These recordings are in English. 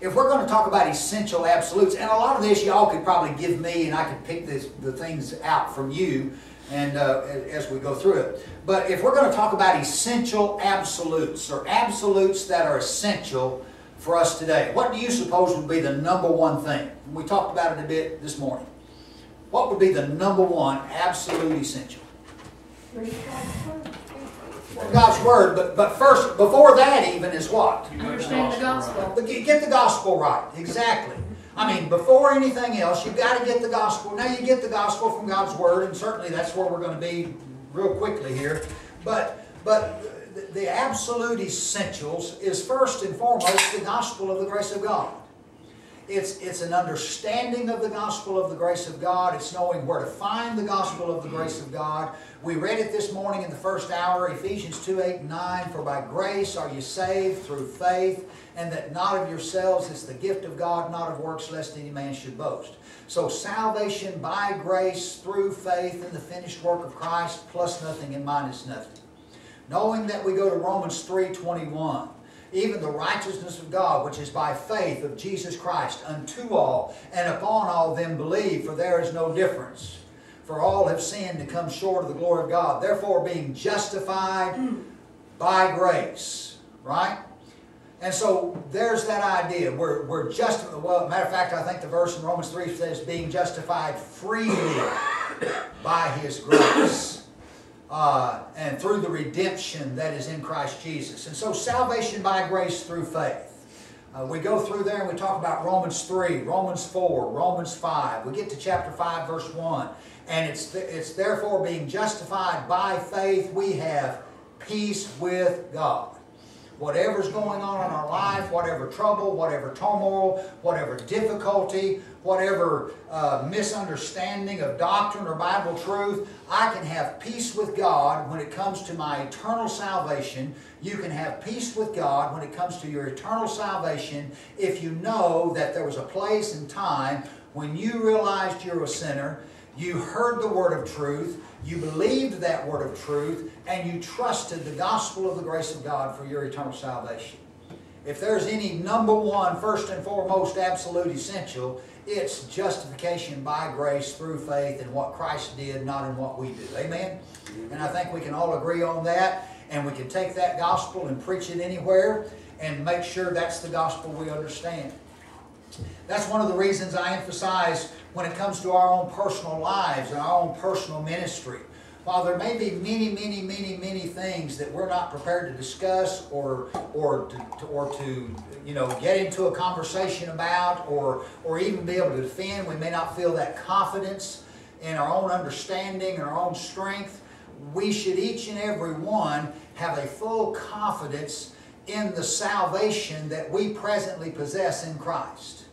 If we're going to talk about essential absolutes, and a lot of this y'all could probably give me and I could pick the things out from you and as we go through it. But if we're going to talk about essential absolutes, or absolutes that are essential for us today, what do you suppose would be the number one thing? We talked about it a bit this morning. What would be the number one absolute essential? Read God's Word, but first, before that even, is what? Understand the Gospel. Get the Gospel right, exactly. I mean, before anything else, you've got to get the Gospel. Now you get the Gospel from God's Word, and certainly that's where we're going to be real quickly here. But the absolute essentials is first and foremost the Gospel of the grace of God. It's an understanding of the Gospel of the grace of God. It's knowing where to find the Gospel of the grace of God. We read it this morning in the first hour, Ephesians 2:8-9, "For by grace are you saved through faith, and that not of yourselves, it's the gift of God, not of works, lest any man should boast." So salvation by grace through faith in the finished work of Christ, plus nothing and minus nothing. Knowing that we go to Romans 3:21. "Even the righteousness of God, which is by faith of Jesus Christ, unto all and upon all them believe, for there is no difference. For all have sinned and come short of the glory of God, therefore being justified by grace." Right? And so there's that idea. We're justified. Well, matter of fact, I think the verse in Romans 3 says, "Being justified freely by His grace." And through the redemption that is in Christ Jesus. And so salvation by grace through faith. We go through there and we talk about Romans 3, Romans 4, Romans 5. We get to chapter 5, verse 1. And it's therefore being justified by faith, we have peace with God. Whatever's going on in our life, whatever trouble, whatever turmoil, whatever difficulty, whatever misunderstanding of doctrine or Bible truth, I can have peace with God when it comes to my eternal salvation. You can have peace with God when it comes to your eternal salvation if you know that there was a place and time when you realized you're a sinner, you heard the word of truth, you believed that word of truth, and you trusted the gospel of the grace of God for your eternal salvation. If there's any number one, first and foremost, absolute essential, it's justification by grace through faith in what Christ did, not in what we do. Amen? And I think we can all agree on that, and we can take that gospel and preach it anywhere and make sure that's the gospel we understand. That's one of the reasons I emphasize when it comes to our own personal lives and our own personal ministry. While there may be many things that we're not prepared to discuss or to you know, get into a conversation about or even be able to defend, we may not feel that confidence in our own understanding and our own strength. We should each and every one have a full confidence in the salvation that we presently possess in Christ.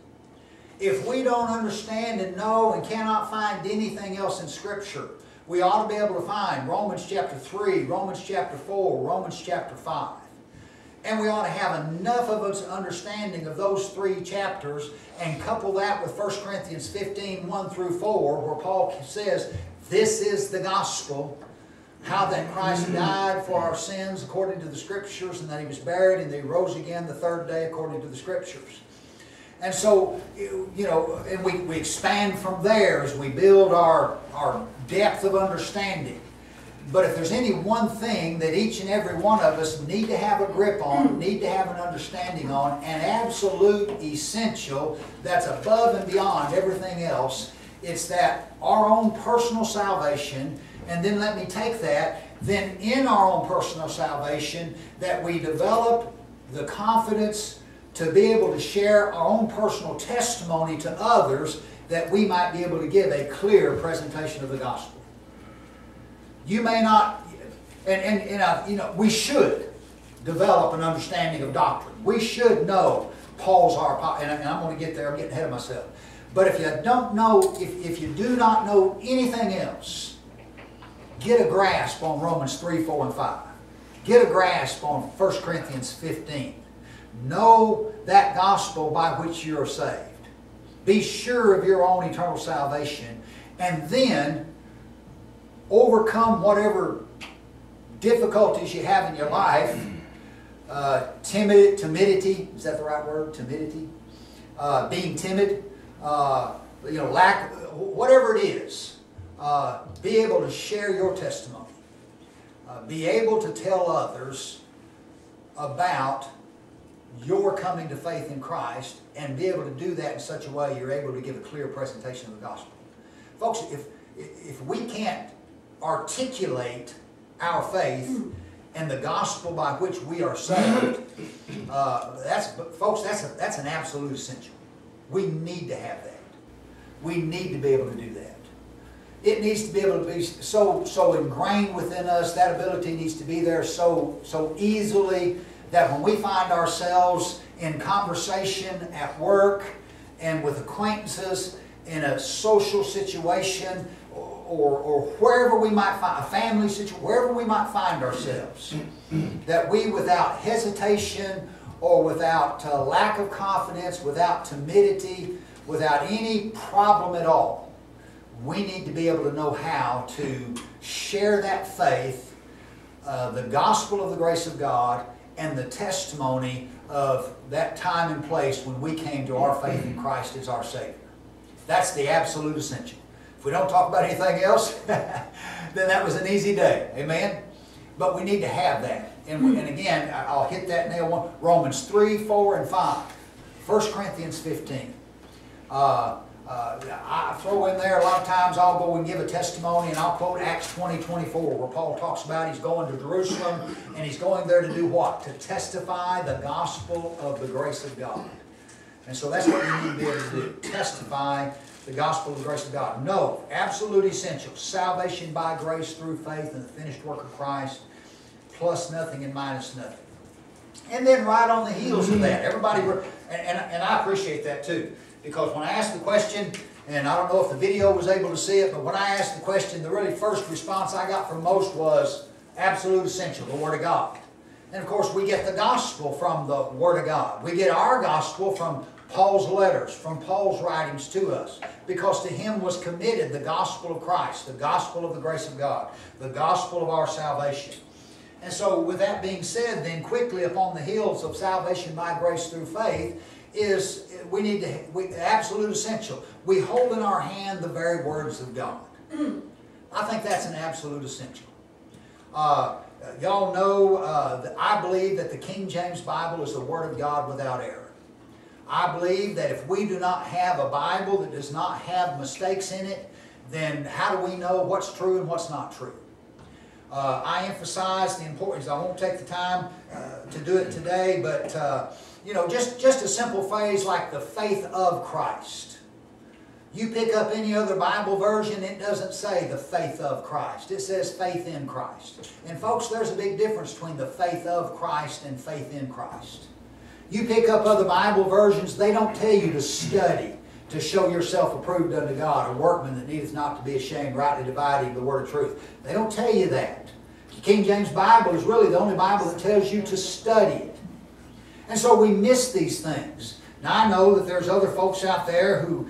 If we don't understand and know and cannot find anything else in Scripture, we ought to be able to find Romans chapter 3, Romans chapter 4, Romans chapter 5. And we ought to have enough of an understanding of those three chapters and couple that with 1 Corinthians 15, 1 through 4, where Paul says, "This is the gospel, how that Christ died for our sins according to the Scriptures, and that He was buried, and that He rose again the third day according to the Scriptures." And so, you know, and we expand from there as we build our depth of understanding. But if there's any one thing that each and every one of us need to have a grip on, need to have an understanding on, an absolute essential that's above and beyond everything else, it's that our own personal salvation. And then let me take that, then in our own personal salvation, that we develop the confidence to be able to share our own personal testimony to others, that we might be able to give a clear presentation of the gospel. You may not, you know, we should develop an understanding of doctrine. We should know Paul's our, and I'm going to get there, I'm getting ahead of myself. But if you don't know, if you do not know anything else, get a grasp on Romans 3, 4, and 5. Get a grasp on 1 Corinthians 15. Know that gospel by which you are saved. Be sure of your own eternal salvation. And then overcome whatever difficulties you have in your life. Timidity, is that the right word? Timidity? being timid, lack, whatever it is, be able to share your testimony. Be able to tell others about your coming to faith in Christ, and be able to do that in such a way you're able to give a clear presentation of the gospel. Folks, if we can't articulate our faith and the gospel by which we are saved, that's an absolute essential. We need to have that. We need to be able to do that. It needs to be able to be so ingrained within us. That ability needs to be there so easily that when we find ourselves in conversation at work and with acquaintances in a social situation, or wherever we might find a family situation, wherever we might find ourselves, that we, without hesitation or without lack of confidence, without timidity, without any problem at all, we need to be able to know how to share that faith, the gospel of the grace of God, and the testimony of that time and place when we came to our faith in Christ as our Savior. That's the absolute essential. If we don't talk about anything else, then that was an easy day. Amen? But we need to have that. And again, I'll hit that nail on. Romans 3, 4, and 5. 1 Corinthians 15. I throw in there a lot of times, I'll go and give a testimony, and I'll quote Acts 20:24, where Paul talks about he's going to Jerusalem, and he's going there to do what? To testify the gospel of the grace of God. And so that's what we need to be able to do. Testify the gospel of the grace of God. No, absolute essential. Salvation by grace through faith in the finished work of Christ, plus nothing and minus nothing. And then right on the heels of that, everybody, and I appreciate that too. Because when I asked the question, and I don't know if the video was able to see it, but when I asked the question, the really first response I got from most was absolute essential, the Word of God. And of course, we get the gospel from the Word of God. We get our gospel from Paul's letters, from Paul's writings to us, because to him was committed the gospel of Christ, the gospel of the grace of God, the gospel of our salvation. And so with that being said, then quickly upon the heels of salvation by grace through faith, is we need to, absolute essential. We hold in our hand the very words of God. I think that's an absolute essential. Y'all know that I believe that the King James Bible is the Word of God without error. I believe that if we do not have a Bible that does not have mistakes in it, then how do we know what's true and what's not true? I emphasize the importance. I won't take the time to do it today, but just a simple phrase like the faith of Christ. You pick up any other Bible version, it doesn't say the faith of Christ. It says faith in Christ. And folks, there's a big difference between the faith of Christ and faith in Christ. You pick up other Bible versions, they don't tell you to study to show yourself approved unto God, a workman that needeth not to be ashamed, rightly dividing the word of truth. They don't tell you that. The King James Bible is really the only Bible that tells you to study it. And so we miss these things. Now I know that there's other folks out there who,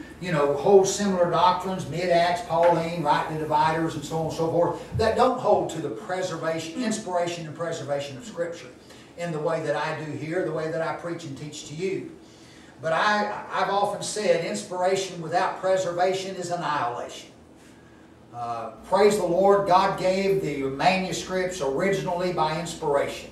hold similar doctrines, mid-Acts, Pauline, rightly dividers, and so on and so forth, that don't hold to the preservation, inspiration and preservation of Scripture in the way that I do here, the way that I preach and teach to you. But I've often said inspiration without preservation is annihilation. Praise the Lord, God gave the manuscripts originally by inspiration.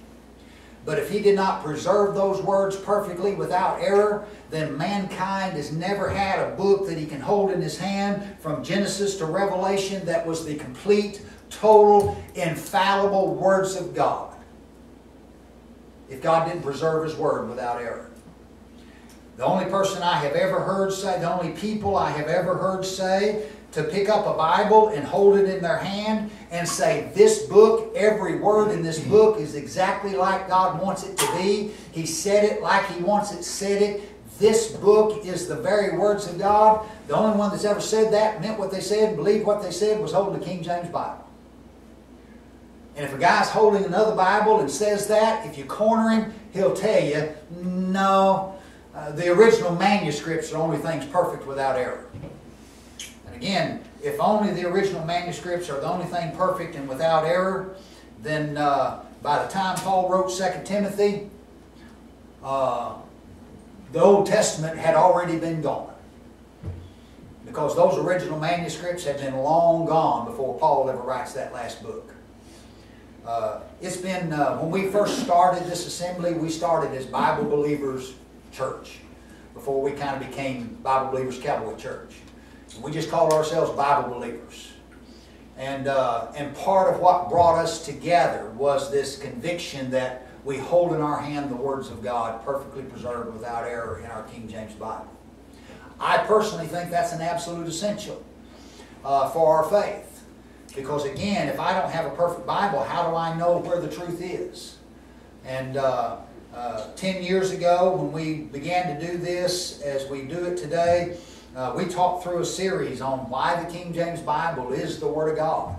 But if He did not preserve those words perfectly without error, then mankind has never had a book that he can hold in his hand from Genesis to Revelation that was the complete, total, infallible words of God. If God didn't preserve His Word without error. The only person I have ever heard say, the only people I have ever heard say, to pick up a Bible and hold it in their hand and say, this book, every word in this book is exactly like God wants it to be. He said it like He wants it said it. This book is the very words of God. The only one that's ever said that, meant what they said, believed what they said, was holding the King James Bible. And if a guy's holding another Bible and says that, if you corner him, he'll tell you, no, the original manuscripts are the only things perfect without error. Again, if only the original manuscripts are the only thing perfect and without error, then by the time Paul wrote 2 Timothy, the Old Testament had already been gone, because those original manuscripts had been long gone before Paul ever writes that last book. It's been, when we first started this assembly, we started as Bible Believers Church, before we kind of became Bible Believers Cowboy Church. We just called ourselves Bible Believers. And part of what brought us together was this conviction that we hold in our hand the words of God, perfectly preserved without error in our King James Bible. I personally think that's an absolute essential for our faith. Because again, if I don't have a perfect Bible, how do I know where the truth is? And 10 years ago, when we began to do this, as we do it today, we talked through a series on why the King James Bible is the Word of God.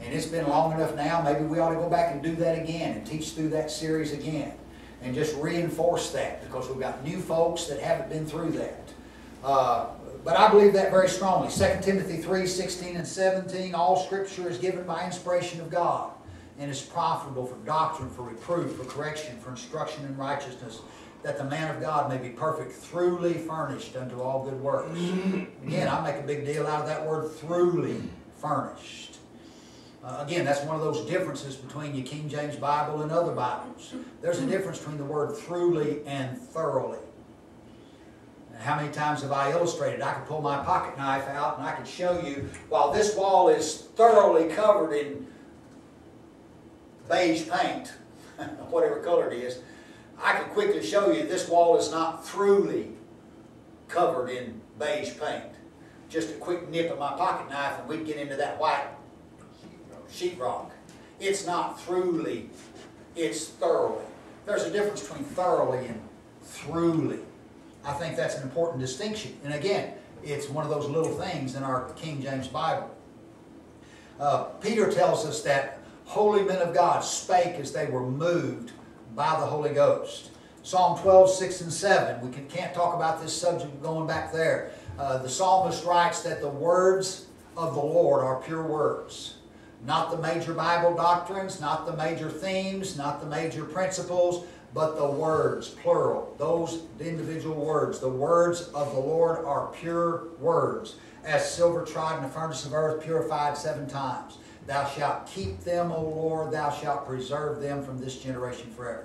And it's been long enough now, maybe we ought to go back and do that again and teach through that series again. And just reinforce that, because we've got new folks that haven't been through that. But I believe that very strongly. 2 Timothy 3:16 and 17, all Scripture is given by inspiration of God and is profitable for doctrine, for reproof, for correction, for instruction in righteousness, that the man of God may be perfect, throughly furnished unto all good works. Again, I make a big deal out of that word, throughly furnished. Again, that's one of those differences between your King James Bible and other Bibles. There's a difference between the word throughly and thoroughly. And how many times have I illustrated? I could pull my pocket knife out and I could show you, while this wall is thoroughly covered in beige paint, whatever color it is, I can quickly show you this wall is not thoroughly covered in beige paint. Just a quick nip of my pocket knife and we'd get into that white sheetrock. It's not throughly, it's thoroughly. There's a difference between thoroughly and throughly. I think that's an important distinction. And again, it's one of those little things in our King James Bible. Peter tells us that holy men of God spake as they were moved by the Holy Ghost. Psalm 12:6 and 7. We can't talk about this subject going back there. The psalmist writes that the words of the Lord are pure words. Not the major Bible doctrines, not the major themes, not the major principles, but the words, plural. Those individual words. The words of the Lord are pure words. As silver tried in the furnace of earth, purified 7 times. Thou shalt keep them, O Lord, thou shalt preserve them from this generation forever.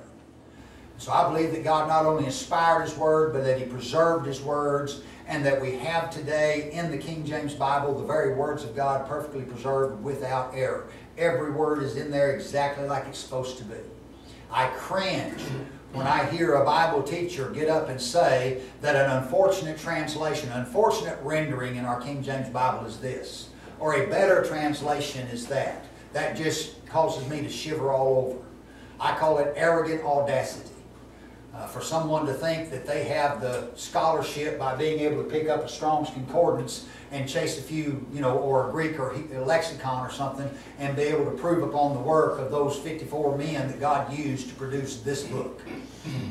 So I believe that God not only inspired His Word, but that He preserved His words, and that we have today in the King James Bible the very words of God perfectly preserved without error. Every word is in there exactly like it's supposed to be. I cringe when I hear a Bible teacher get up and say that an unfortunate translation, unfortunate rendering in our King James Bible is this, or a better translation is that. That just causes me to shiver all over. I call it arrogant audacity. For someone to think that they have the scholarship by being able to pick up a Strong's Concordance and chase a few, or a Greek or a lexicon or something, and be able to prove upon the work of those 54 men that God used to produce this book.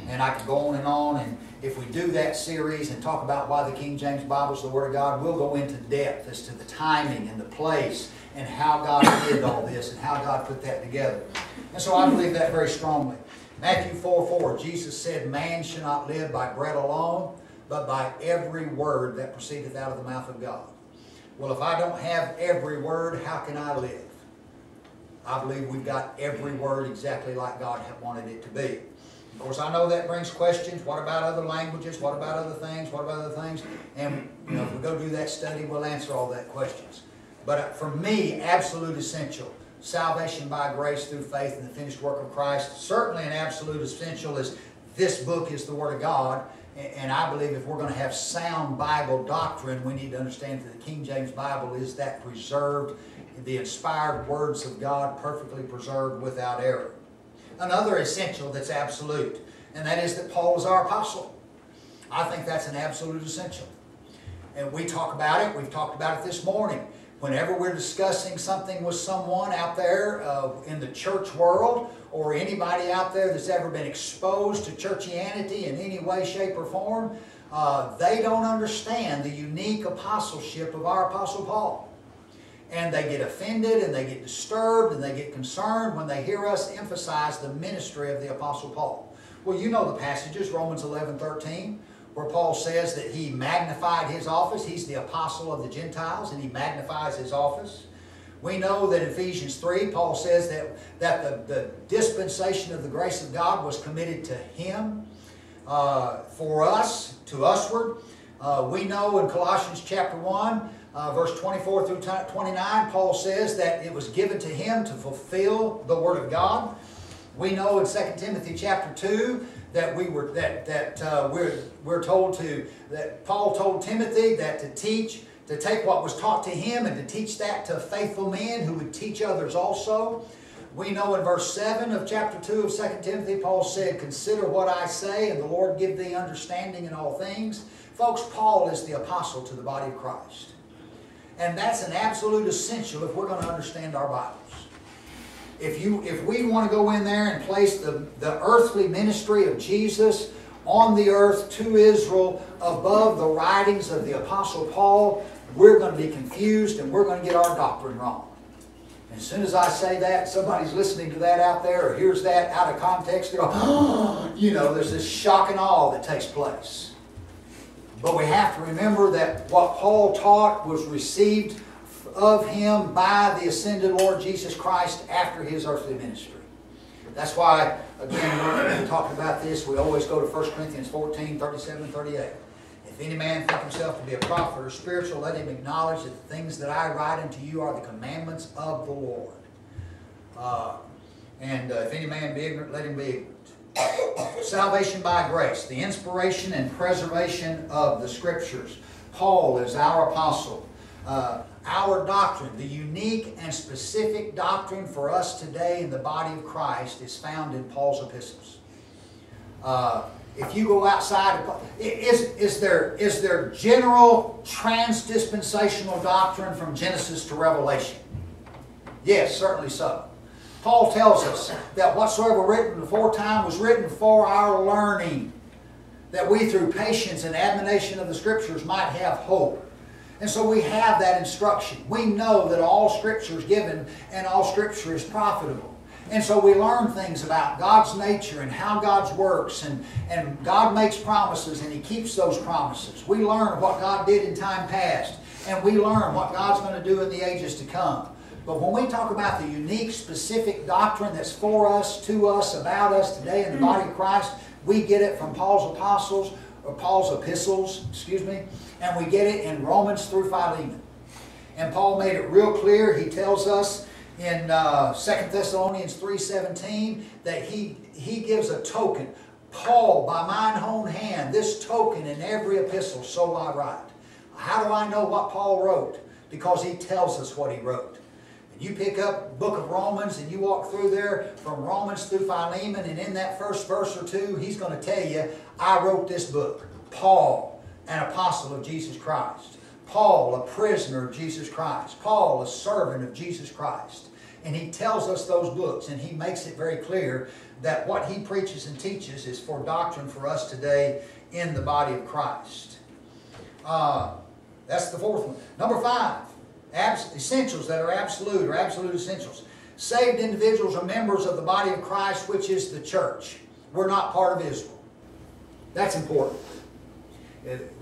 And I could go on and on, and if we do that series and talk about why the King James Bible is the Word of God, we'll go into depth as to the timing and the place and how God did all this and how God put that together. And so I believe that very strongly. Matthew 4:4, Jesus said, man shall not live by bread alone, but by every word that proceedeth out of the mouth of God. Well, if I don't have every word, how can I live? I believe we've got every word exactly like God had wanted it to be. Of course, I know that brings questions. What about other languages? What about other things? What about other things? And if we go do that study, we'll answer all that questions. But for me, absolute essential. Salvation by grace through faith in the finished work of Christ. Certainly an absolute essential is this book is the Word of God. And I believe if we're going to have sound Bible doctrine, we need to understand that the King James Bible is that preserved, the inspired words of God, perfectly preserved without error. Another essential that's absolute, and that is that Paul is our apostle. I think that's an absolute essential. And we talk about it. We've talked about it this morning. Whenever we're discussing something with someone out there in the church world, or anybody out there that's ever been exposed to churchianity in any way, shape, or form, they don't understand the unique apostleship of our Apostle Paul. And they get offended, and they get disturbed, and they get concerned when they hear us emphasize the ministry of the Apostle Paul. Well, you know the passages, Romans 11:13. where Paul says that he magnified his office. He's the apostle of the Gentiles, and he magnifies his office. We know that in Ephesians 3, Paul says that the dispensation of the grace of God was committed to him, for us, to usward. We know in Colossians chapter 1, verse 24 through 29, Paul says that it was given to him to fulfill the Word of God. We know in 2 Timothy chapter 2 that Paul told Timothy that to teach, to take what was taught to him and to teach that to faithful men who would teach others also. We know in verse 7 of chapter 2 of 2 Timothy, Paul said, "Consider what I say, and the Lord give thee understanding in all things." Folks, Paul is the apostle to the body of Christ. And that's an absolute essential if we're going to understand our Bibles. If we want to go in there and place the earthly ministry of Jesus on the earth to Israel above the writings of the Apostle Paul, we're going to be confused and we're going to get our doctrine wrong. And as soon as I say that, somebody's listening to that out there or hears that out of context, they're like, oh, you know, there's this shock and awe that takes place. But we have to remember that what Paul taught was received of him by the ascended Lord Jesus Christ after his earthly ministry. That's why, again, when we talk about this, we always go to 1 Corinthians 14, 37, 38. If any man think himself to be a prophet or spiritual, let him acknowledge that the things that I write unto you are the commandments of the Lord. If any man be ignorant, let him be ignorant. Salvation by grace, the inspiration and preservation of the Scriptures. Paul is our apostle. Our doctrine, the unique and specific doctrine for us today in the body of Christ, is found in Paul's epistles. If you go outside of, is there general transdispensational doctrine from Genesis to Revelation? Yes, certainly so. Paul tells us that whatsoever written before time was written for our learning, that we through patience and admonition of the Scriptures might have hope. And so we have that instruction. We know that all Scripture is given and all Scripture is profitable. And so we learn things about God's nature and how God works, and God makes promises and He keeps those promises. We learn what God did in time past, and we learn what God's going to do in the ages to come. But when we talk about the unique, specific doctrine that's for us, to us, about us today in the body of Christ, we get it from Paul's epistles, and we get it in Romans through Philemon. And Paul made it real clear. He tells us in 2 Thessalonians 3:17 that he gives a token. Paul, by mine own hand, this token in every epistle, so I write. How do I know what Paul wrote? Because he tells us what he wrote. And you pick up the book of Romans and you walk through there from Romans through Philemon, and in that first verse or two, he's going to tell you, I wrote this book. Paul, an apostle of Jesus Christ. Paul, a prisoner of Jesus Christ. Paul, a servant of Jesus Christ. And he tells us those books, and he makes it very clear that what he preaches and teaches is for doctrine for us today in the body of Christ. That's the fourth one. Number 5, essentials that are absolute, or absolute essentials. Saved individuals are members of the body of Christ, which is the church. We're not part of Israel. That's important.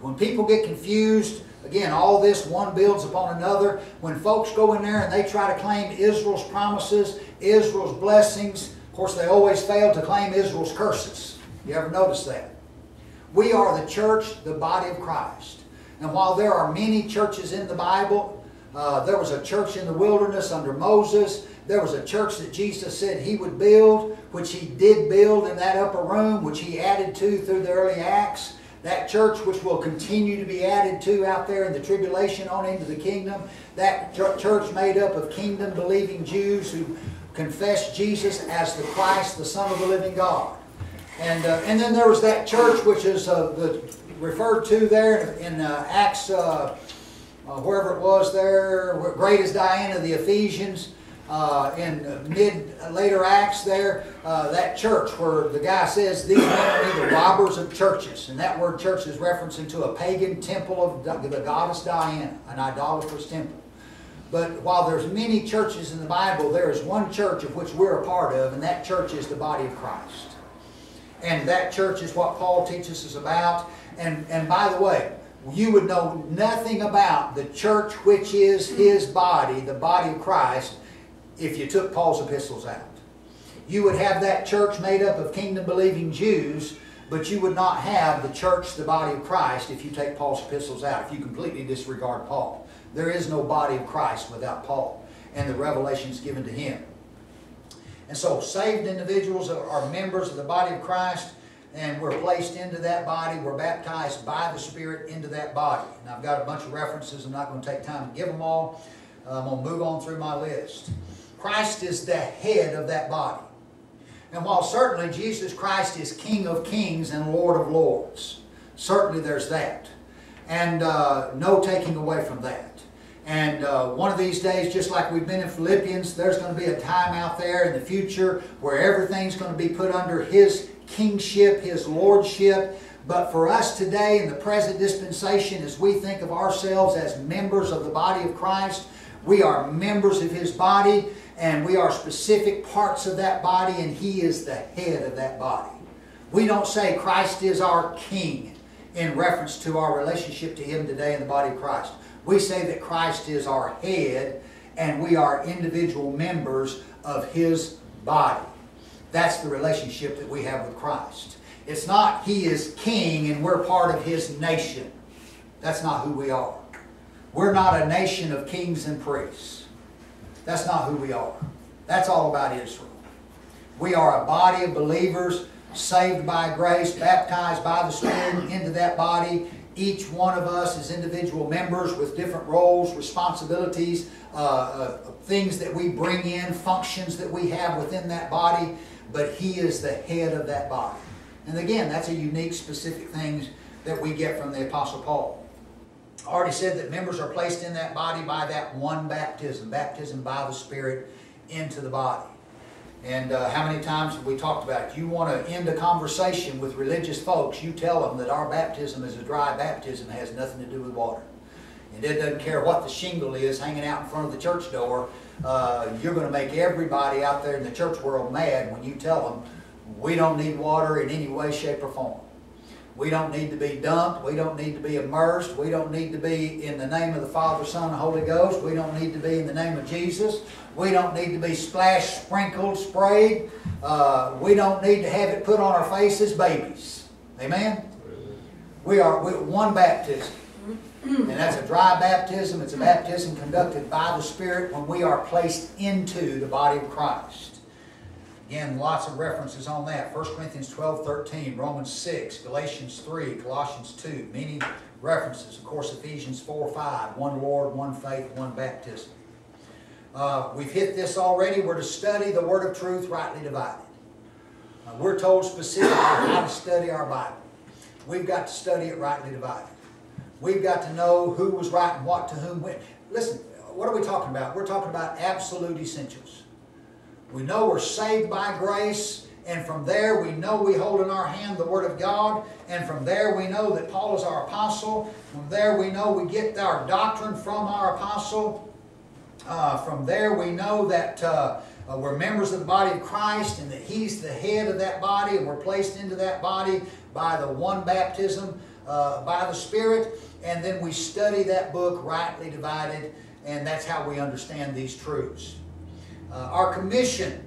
When people get confused, again, all this one builds upon another. When folks go in there and they try to claim Israel's promises, Israel's blessings, of course they always fail to claim Israel's curses. You ever notice that? We are the church, the body of Christ. And while there are many churches in the Bible, there was a church in the wilderness under Moses. There was a church that Jesus said He would build, which He did build in that upper room, which He added to through the early Acts. That church which will continue to be added to out there in the tribulation on into the kingdom. That church made up of kingdom-believing Jews who confessed Jesus as the Christ, the Son of the living God. And then there was that church which is referred to there in Acts, wherever it was there, great as Diana, the Ephesians. Later Acts there, that church where the guy says, these men are the robbers of churches. And that word church is referencing to a pagan temple of the goddess Diana, an idolatrous temple. But while there's many churches in the Bible, there is one church of which we're a part of, and that church is the body of Christ. And that church is what Paul teaches us about. And by the way, you would know nothing about the church which is his body, the body of Christ, if you took Paul's epistles out. You would have that church made up of kingdom-believing Jews, but you would not have the church, the body of Christ, if you take Paul's epistles out, if you completely disregard Paul. There is no body of Christ without Paul and the revelations given to him. And so saved individuals are members of the body of Christ, and we're placed into that body. We're baptized by the Spirit into that body. And I've got a bunch of references. I'm not going to take time to give them all. I'm going to move on through my list. Christ is the head of that body. And while certainly Jesus Christ is King of Kings and Lord of Lords, certainly there's that. And no taking away from that. And one of these days, just like we've been in Philippians, there's going to be a time out there in the future where everything's going to be put under His kingship, His lordship. But for us today in the present dispensation, as we think of ourselves as members of the body of Christ, we are members of His body, and we are specific parts of that body, and He is the head of that body. We don't say Christ is our King in reference to our relationship to Him today in the body of Christ. We say that Christ is our head, and we are individual members of His body. That's the relationship that we have with Christ. It's not He is King and we're part of His nation. That's not who we are. We're not a nation of kings and priests. That's not who we are. That's all about Israel. We are a body of believers saved by grace, baptized by the Spirit into that body. Each one of us is individual members with different roles, responsibilities, things that we bring in, functions that we have within that body, but He is the head of that body. And again, that's a unique, specific thing that we get from the Apostle Paul. I already said that members are placed in that body by that one baptism, baptism by the Spirit into the body. And how many times have we talked about it? You want to end a conversation with religious folks, you tell them that our baptism is a dry baptism, has nothing to do with water. And it doesn't care what the shingle is hanging out in front of the church door. You're going to make everybody out there in the church world mad when you tell them we don't need water in any way, shape, or form. We don't need to be dumped. We don't need to be immersed. We don't need to be in the name of the Father, Son, and Holy Ghost. We don't need to be in the name of Jesus. We don't need to be splashed, sprinkled, sprayed. We don't need to have it put on our face as babies. Amen? We are one baptism. And that's a dry baptism. It's a baptism conducted by the Spirit when we are placed into the body of Christ. Again, lots of references on that. 1 Corinthians 12, 13, Romans 6, Galatians 3, Colossians 2. Many references. Of course, Ephesians 4, 5. One Lord, one faith, one baptism. We've hit this already. We're to study the word of truth rightly divided. We're told specifically how to study our Bible. We've got to study it rightly divided. We've got to know who was right and what to whom when. Listen, what are we talking about? We're talking about absolute essentials. We know we're saved by grace, and from there we know we hold in our hand the Word of God, and from there we know that Paul is our apostle. From there we know we get our doctrine from our apostle. From there we know that we're members of the body of Christ and that He's the head of that body, and we're placed into that body by the one baptism by the Spirit, and then we study that book rightly divided, and that's how we understand these truths. Our commission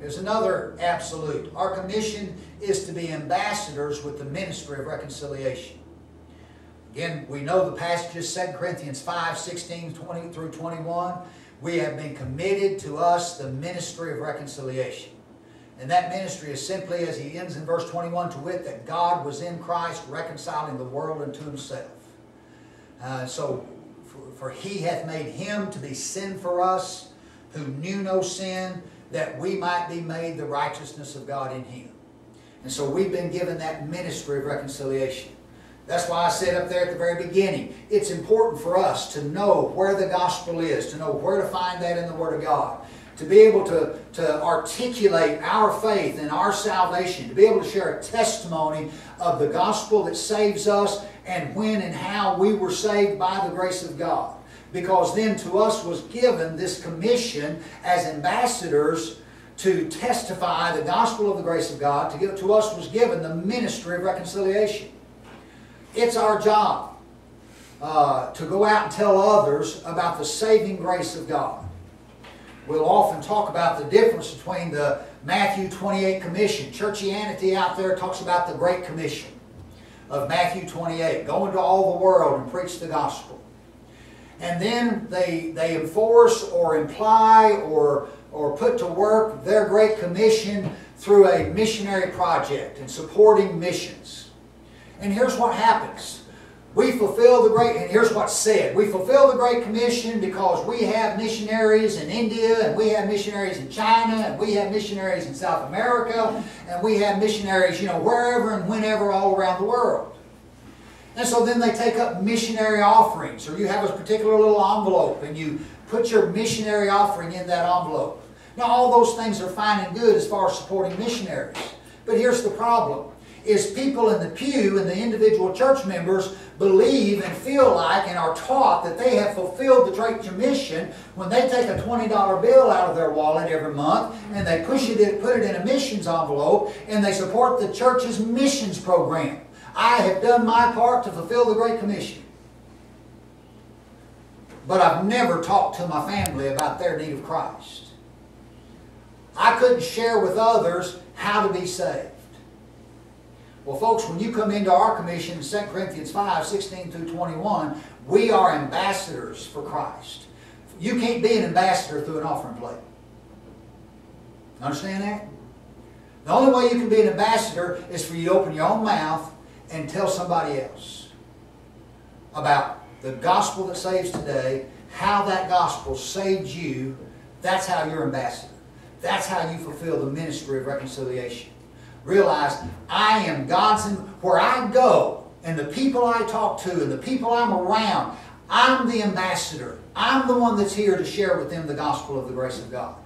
is another absolute. Our commission is to be ambassadors with the ministry of reconciliation. Again, we know the passages, 2 Corinthians 5, 16, 20 through 21. We have been committed to us the ministry of reconciliation. And that ministry is simply, as he ends in verse 21, to wit, that God was in Christ reconciling the world unto Himself. So, for He hath made Him to be sin for us, who knew no sin, that we might be made the righteousness of God in Him. And so we've been given that ministry of reconciliation. That's why I said up there at the very beginning, it's important for us to know where the gospel is, to know where to find that in the Word of God, to be able to articulate our faith and our salvation, to be able to share a testimony of the gospel that saves us and when and how we were saved by the grace of God. Because then to us was given this commission as ambassadors to testify the gospel of the grace of God. To us was given the ministry of reconciliation. It's our job to go out and tell others about the saving grace of God. We'll often talk about the difference between the Matthew 28 commission. Churchianity out there talks about the Great Commission of Matthew 28. Go into all the world and preach the gospel. And then they enforce or imply or put to work their Great Commission through a missionary project and supporting missions. And here's what happens. We fulfill the Great, and here's what's said. We fulfill the Great Commission because we have missionaries in India, and we have missionaries in China, and we have missionaries in South America, and we have missionaries, you know, wherever and whenever all around the world. And so then they take up missionary offerings, or you have a particular little envelope, and you put your missionary offering in that envelope. Now, all those things are fine and good as far as supporting missionaries. But here's the problem. Is people in the pew and the individual church members believe and feel like and are taught that they have fulfilled the Great Commission when they take a $20 bill out of their wallet every month and they push it and put it in a missions envelope and they support the church's missions program. I have done my part to fulfill the Great Commission. But I've never talked to my family about their need of Christ. I couldn't share with others how to be saved. Well, folks, when you come into our commission, 2 Corinthians 5, 16 through 21, we are ambassadors for Christ. You can't be an ambassador through an offering plate. Understand that? The only way you can be an ambassador is for you to open your own mouth and tell somebody else about the gospel that saves today, how that gospel saved you. That's how you're an ambassador. That's how you fulfill the ministry of reconciliation. Realize I am God's, and where I go and the people I talk to and the people I'm around, I'm the ambassador. I'm the one that's here to share with them the gospel of the grace of God.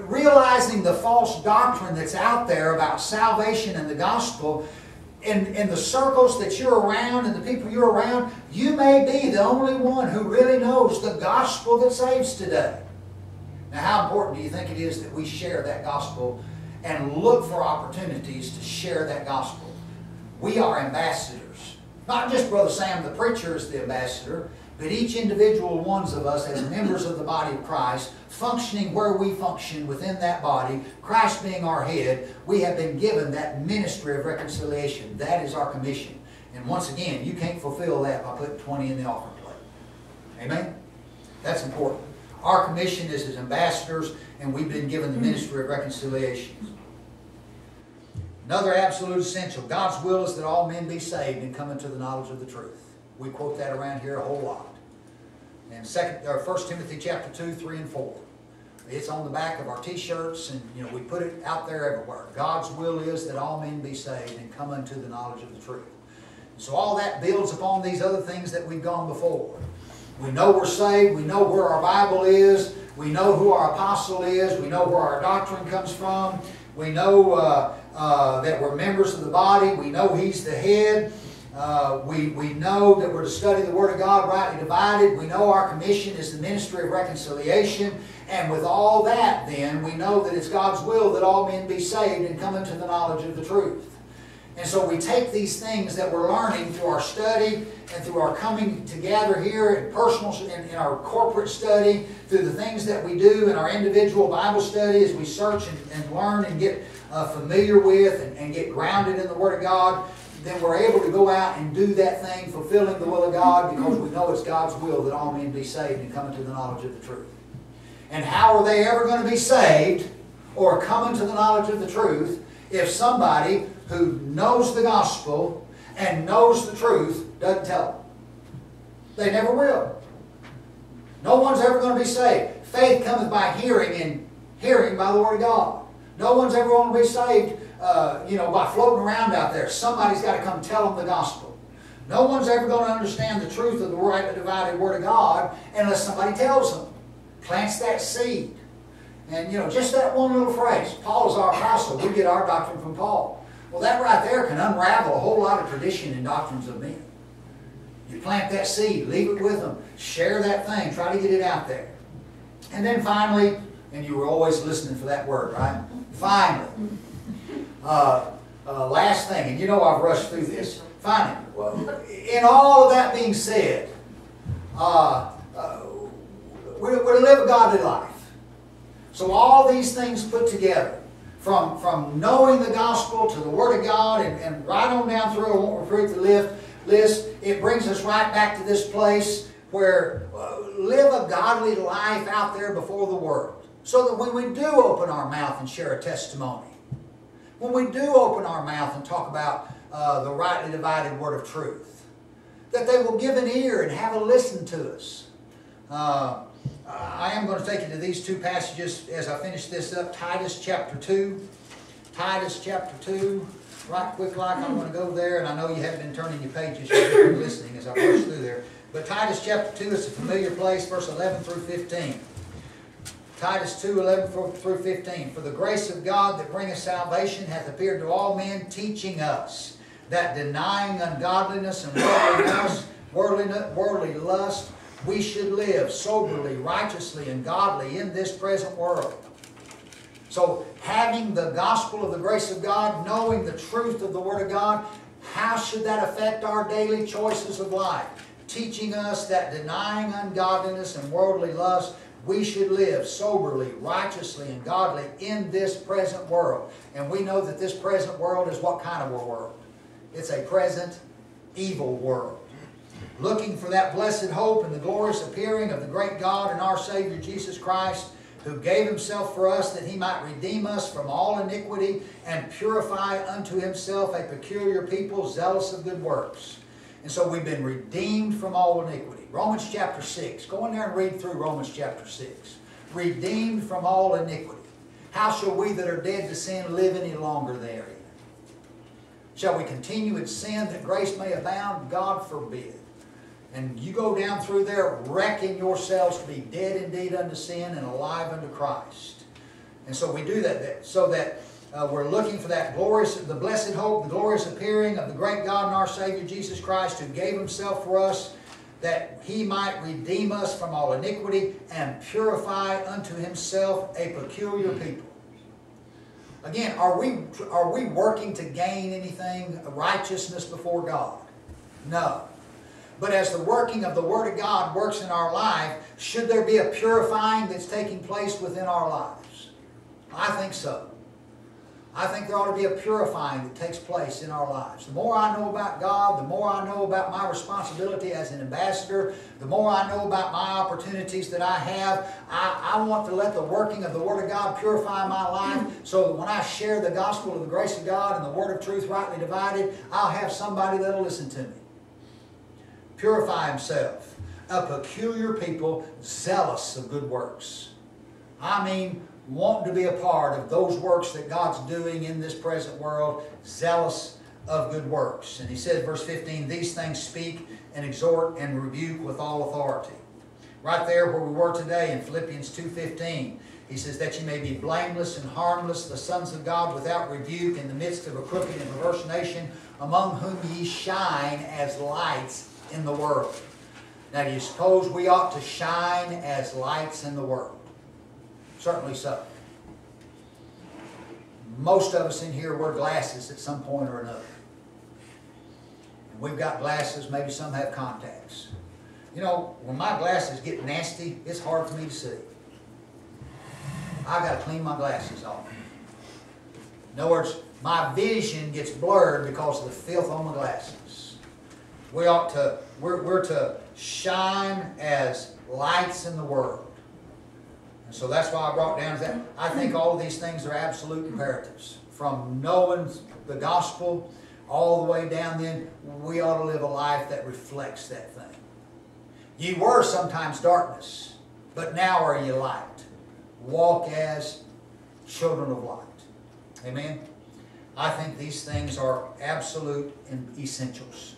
Realizing the false doctrine that's out there about salvation and the gospel, in the circles that you're around and the people you're around, you may be the only one who really knows the gospel that saves today. Now, how important do you think it is that we share that gospel and look for opportunities to share that gospel? We are ambassadors. Not just Brother Sam the preacher is the ambassador, but each individual ones of us as members of the body of Christ, functioning where we function within that body, Christ being our head, we have been given that ministry of reconciliation. That is our commission. And once again, you can't fulfill that by putting 20 in the offering plate. Amen? That's important. Our commission is as ambassadors, and we've been given the ministry of reconciliation. Another absolute essential. God's will is that all men be saved and come into the knowledge of the truth. We quote that around here a whole lot. And 1 Timothy chapter 2, 3, and 4. It's on the back of our t-shirts, and you know, we put it out there everywhere. God's will is that all men be saved and come unto the knowledge of the truth. So all that builds upon these other things that we've gone before. We know we're saved. We know where our Bible is. We know who our apostle is. We know where our doctrine comes from. We know that we're members of the body. We know He's the head. We know that we're to study the Word of God rightly divided. We know our commission is the ministry of reconciliation. And with all that, then, we know that it's God's will that all men be saved and come into the knowledge of the truth. And so we take these things that we're learning through our study and through our coming together here in personal, in our corporate study, through the things that we do in our individual Bible study as we search and learn and get familiar with and get grounded in the Word of God, then we're able to go out and do that thing, fulfilling the will of God, because we know it's God's will that all men be saved and come into the knowledge of the truth. And how are they ever going to be saved or come into the knowledge of the truth if somebody who knows the gospel and knows the truth doesn't tell them? They never will. No one's ever going to be saved. Faith cometh by hearing, and hearing by the Word of God. No one's ever going to be saved by floating around out there. Somebody's got to come tell them the gospel. No one's ever going to understand the truth of the rightly divided Word of God unless somebody tells them. Plants that seed. And you know, just that one little phrase, Paul is our apostle, we get our doctrine from Paul. Well, that right there can unravel a whole lot of tradition and doctrines of men. You plant that seed, leave it with them, share that thing, try to get it out there. And then finally, and you were always listening for that word, right? Finally. Last thing, and you know I've rushed through this. Finally, well, in all of that being said, we're to live a godly life. So all these things put together, from knowing the gospel to the Word of God and right on down through, I won't repeat the list, it brings us right back to this place where live a godly life out there before the world. So that when we do open our mouth and share a testimony, when we do open our mouth and talk about the rightly divided word of truth, that they will give an ear and have a listen to us. I am going to take you to these two passages as I finish this up. Titus chapter 2. Titus chapter 2. Right quick like, I'm going to go there, and I know you haven't been turning your pages, you've been listening as I push through there. But Titus chapter 2 is a familiar place, verse 11 through 15. Titus 2, 11 through 15. For the grace of God that bringeth salvation hath appeared to all men, teaching us that denying ungodliness and worldly lust, we should live soberly, righteously, and godly in this present world. So having the gospel of the grace of God, knowing the truth of the Word of God, how should that affect our daily choices of life? Teaching us that denying ungodliness and worldly lust, we should live soberly, righteously, and godly in this present world. And we know that this present world is what kind of a world? It's a present evil world. Looking for that blessed hope and the glorious appearing of the great God and our Savior Jesus Christ, who gave Himself for us that He might redeem us from all iniquity and purify unto Himself a peculiar people zealous of good works. And so we've been redeemed from all iniquity. Romans chapter 6. Go in there and read through Romans chapter 6. Redeemed from all iniquity. How shall we that are dead to sin live any longer therein? Shall we continue in sin that grace may abound? God forbid. And you go down through there, reckoning yourselves to be dead indeed unto sin and alive unto Christ. And so we do that so that we're looking for that glorious, the blessed hope, the glorious appearing of the great God and our Savior Jesus Christ, who gave Himself for us that He might redeem us from all iniquity and purify unto Himself a peculiar people. Again, are we working to gain anything, righteousness before God? No. But as the working of the Word of God works in our life, should there be a purifying that's taking place within our lives? I think so. I think there ought to be a purifying that takes place in our lives. The more I know about God, the more I know about my responsibility as an ambassador, the more I know about my opportunities that I have, I want to let the working of the Word of God purify my life so that when I share the gospel of the grace of God and the Word of truth rightly divided, I'll have somebody that will listen to me. Purify himself, a peculiar people, zealous of good works. I mean, want to be a part of those works that God's doing in this present world, zealous of good works. And he said, verse 15, these things speak and exhort and rebuke with all authority. Right there where we were today in Philippians 2:15, he says that you may be blameless and harmless, the sons of God without rebuke in the midst of a crooked and perverse nation, among whom ye shine as lights in the world. Now, do you suppose we ought to shine as lights in the world? Certainly so. Most of us in here wear glasses at some point or another. And we've got glasses, maybe some have contacts. You know, when my glasses get nasty, it's hard for me to see. I've got to clean my glasses off. In other words, my vision gets blurred because of the filth on my glasses. We ought to, we're to shine as lights in the world. And so that's why I brought down that. I think all of these things are absolute imperatives. From knowing the gospel all the way down then, we ought to live a life that reflects that thing. Ye were sometimes darkness, but now are ye light. Walk as children of light. Amen? I think these things are absolute and essentials.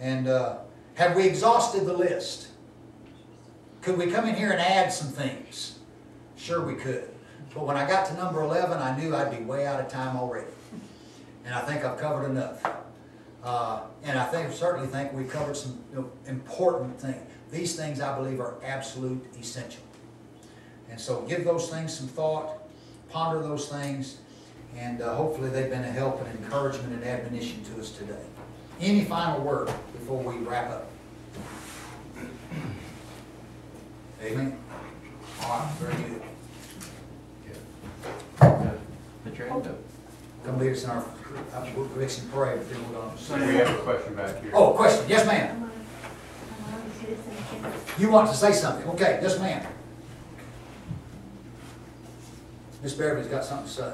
And have we exhausted the list? Could we come in here and add some things? Sure we could. But when I got to number 11, I knew I'd be way out of time already. And I think I've covered enough. And I think, certainly think we covered some important things. These things, I believe, are absolute essential. And so give those things some thought. Ponder those things. And hopefully they've been a help and encouragement and admonition to us today. Any final word before we wrap up? Amen. All right, very good. Put your hand up. Come lead us in our direction prayer. Senator, we have a question back here. Oh, question. Yes, ma'am. You want to say something? Okay, yes, ma'am. Miss Beverly's got something to say.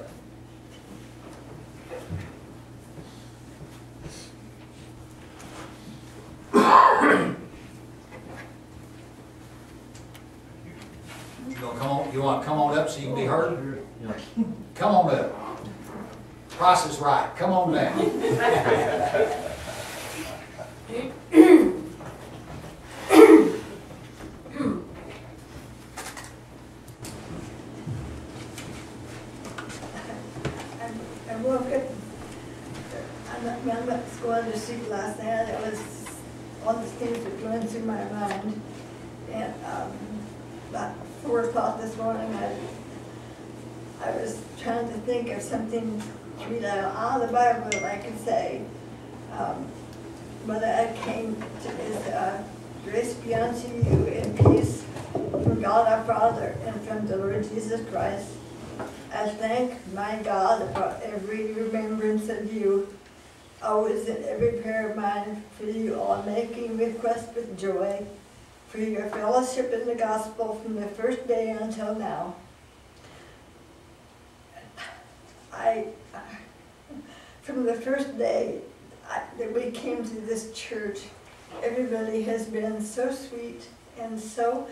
You want to come on up so you can be heard? Yeah. Come on up. Price is right. Come on down. I woke up. I'm not going to sleep last night. It was all the things that were going through my mind. And about 4 o'clock this morning, I was trying to think of something to read out of the Bible that I could say. Mother, I came to this grace beyond to you in peace from God our Father and from the Lord Jesus Christ. I thank my God for every remembrance of you, always in every prayer of mine, for you all making requests with joy, for your fellowship in the gospel from the first day until now. From the first day that we came to this church, everybody has been so sweet and so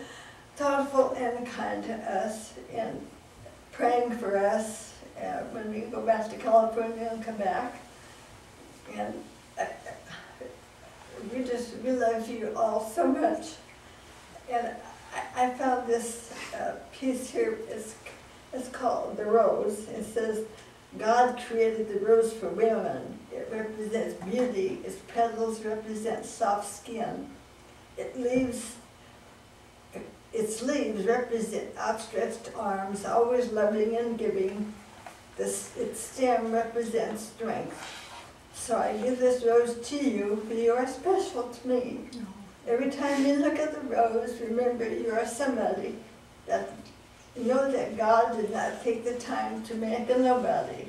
thoughtful and kind to us and praying for us when we go back to California and come back. And we love you all so much. And I found this piece here. It's called The Rose. It says, God created the rose for women. It represents beauty. Its petals represent soft skin. Its leaves represent outstretched arms, always loving and giving. Its stem represents strength. So I give this rose to you, for you are special to me. Every time you look at the rose, remember you are somebody. Know that God did not take the time to make a nobody.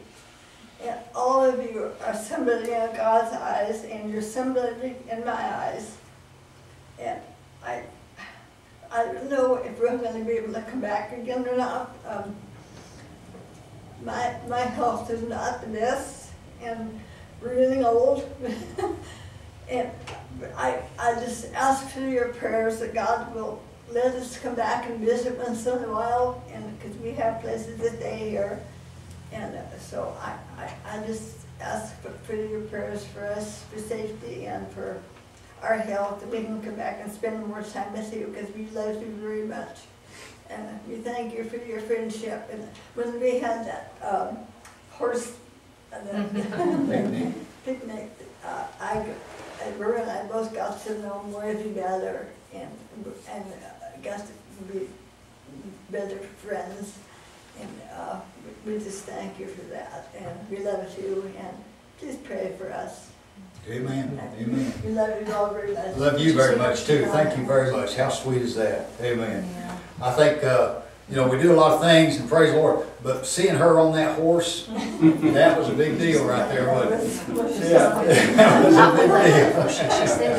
And all of you are somebody in God's eyes, and you're somebody in my eyes. And I don't know if we're going to be able to come back again or not. My health is not the best, and we're getting old. And I just ask for your prayers that God will let us come back and visit once in a while, and because we have places to stay here. And so I just ask for your prayers for us, for safety and for our health, that we can come back and spend more time with you, because we love you very much. And we thank you for your friendship. And when we had that horse picnic, Vera and I both got to know more together, and got to be better friends, and we just thank you for that, and we love you, and please pray for us. Amen. Amen. We love you all very much. Love you very much too. Thank you very much. How sweet is that? Amen. Yeah. I think you know, we do a lot of things, and praise the Lord, but seeing her on that horse, that was a big deal right there, wasn't it? Yeah, that was a big deal.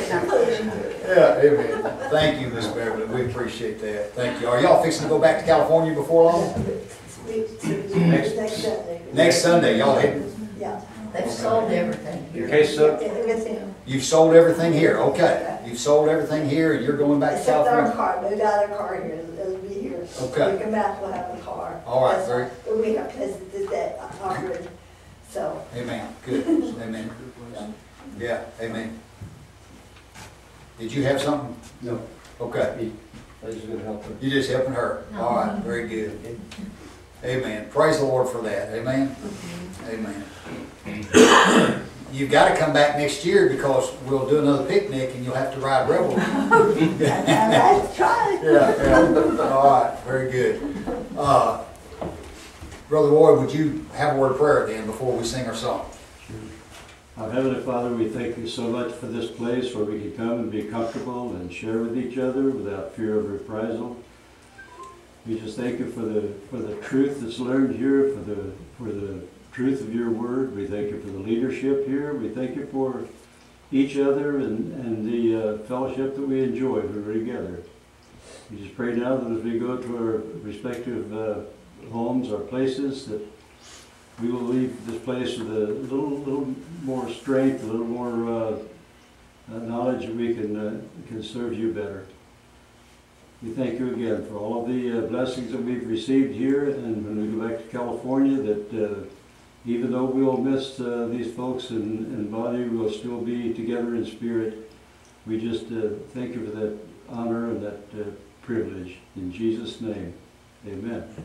Yeah, amen. Thank you, Miss Beverly. We appreciate that. Thank you. Are y'all fixing to go back to California before long? Next Sunday. Next Sunday, y'all heading? Yeah. They've sold everything here. Okay, so you've sold everything here. Okay. You've sold everything here, and you're going back to California? Except our car. They got our car here. It'll be here. Okay. We come back, we'll have a car. All right, very good. We have places to stay offered. So. Amen. Good. Amen. Yeah, amen. Did you have something? No. Okay. I was just going to help her. You're just helping her. All right, very good. Amen. Praise the Lord for that. Amen. Amen. You've got to come back next year, because we'll do another picnic and you'll have to ride Rebel. That's right. Yeah. All right. Very good. Brother Roy, would you have a word of prayer then before we sing our song? Sure. Our Heavenly Father, we thank you so much for this place where we can come and be comfortable and share with each other without fear of reprisal. We just thank you for the truth that's learned here, for the truth of your word. We thank you for the leadership here. We thank you for each other and the fellowship that we enjoy when we're together. We just pray now that as we go to our respective homes, our places, that we will leave this place with a little more strength, a little more knowledge that we can serve you better. We thank you again for all of the blessings that we've received here, and when we go back to California, that even though we'll miss these folks in body, we'll still be together in spirit. We just thank you for that honor and that privilege. In Jesus' name, amen.